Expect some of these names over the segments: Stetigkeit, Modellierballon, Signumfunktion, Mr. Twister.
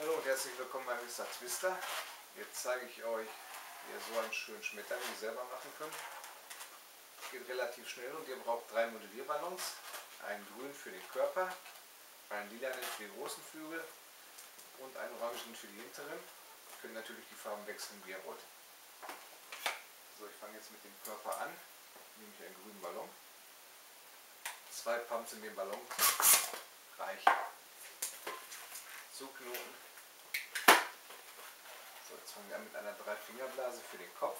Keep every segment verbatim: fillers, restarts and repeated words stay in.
Hallo und herzlich willkommen bei Mister Twister. Jetzt zeige ich euch, wie ihr so einen schönen Schmetterling selber machen könnt. Geht relativ schnell und ihr braucht drei Modellierballons. Einen grünen für den Körper, einen lilanen für die großen Flügel und einen orangen für die hinteren. Ihr könnt natürlich die Farben wechseln, wie ihr wollt. So, ich fange jetzt mit dem Körper an. Nehme ich einen grünen Ballon. Zwei Pumps in den Ballon reichen. Zuknoten. So, jetzt fangen wir an mit einer Drei-Finger-Blase für den Kopf.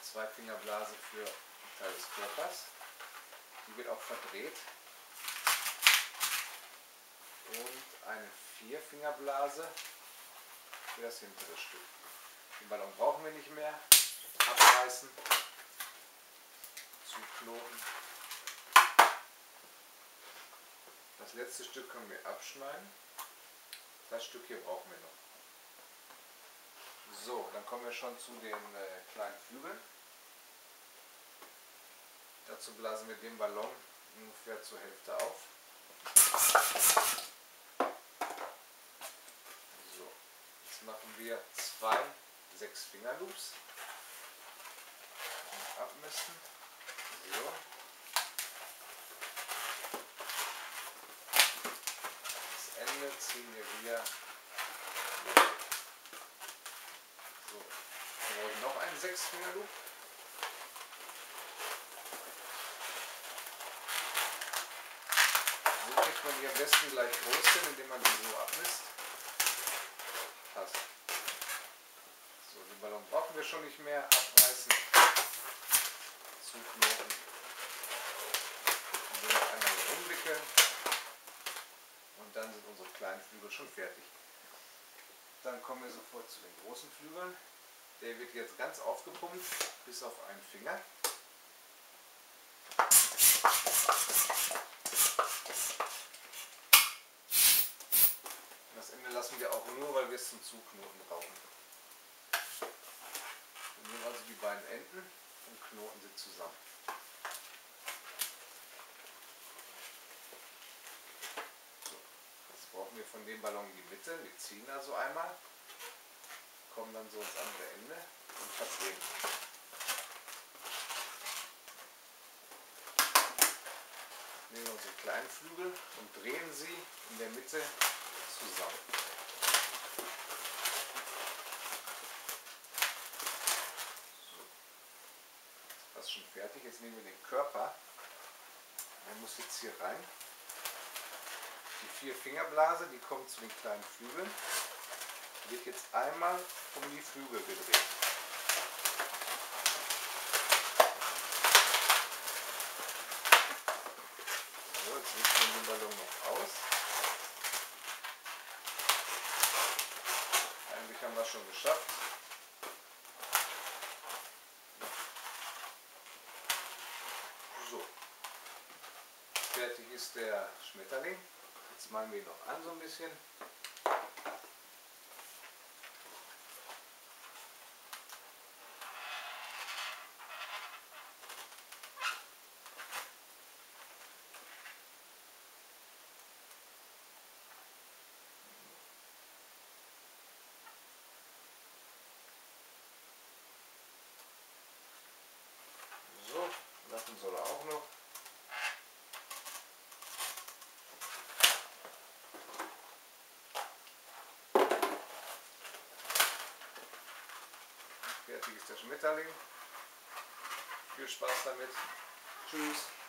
Zwei Fingerblase für den Teil des Körpers. Die wird auch verdreht. Und eine Vier-Fingerblase für das hintere Stück. Den Ballon brauchen wir nicht mehr. Abreißen, zuknoten. Das letzte Stück können wir abschneiden. Das Stück hier brauchen wir noch. So, dann kommen wir schon zu den äh, kleinen Flügeln. Dazu blasen wir den Ballon ungefähr zur Hälfte auf. So, jetzt machen wir zwei sechs Fingerloops. Abmessen. So. Das Ende ziehen wir wieder. So. Dann brauche ich noch einen Sechsfinger-Loop. So kriegt man die am besten gleich groß hin, indem man die so abmisst. Passt. So, den Ballon brauchen wir schon nicht mehr. Abreißen. Knoten. Und dann einmal umwickeln und dann sind unsere kleinen Flügel schon fertig. Dann kommen wir sofort zu den großen Flügeln. Der wird jetzt ganz aufgepumpt bis auf einen Finger. Und das Ende lassen wir auch nur, weil wir es zum Zuknoten brauchen. Wir nehmen also die beiden Enden und knoten sie zusammen. So, jetzt brauchen wir von dem Ballon die Mitte. Wir ziehen also einmal, kommen dann so ins andere Ende und verdrehen. Nehmen wir unsere kleinen Flügel und drehen sie in der Mitte zusammen. Schon fertig. Jetzt nehmen wir den Körper. Der muss jetzt hier rein. Die vier Fingerblase, die kommt zu den kleinen Flügeln. Die wird jetzt einmal um die Flügel gedreht. So, jetzt richten wir den Ballon noch aus. Eigentlich haben wir es schon geschafft. Fertig ist der Schmetterling. Jetzt malen wir ihn noch an so ein bisschen. So, lassen soll er auch noch. Fertig ist der Schmetterling. Viel Spaß damit. Tschüss.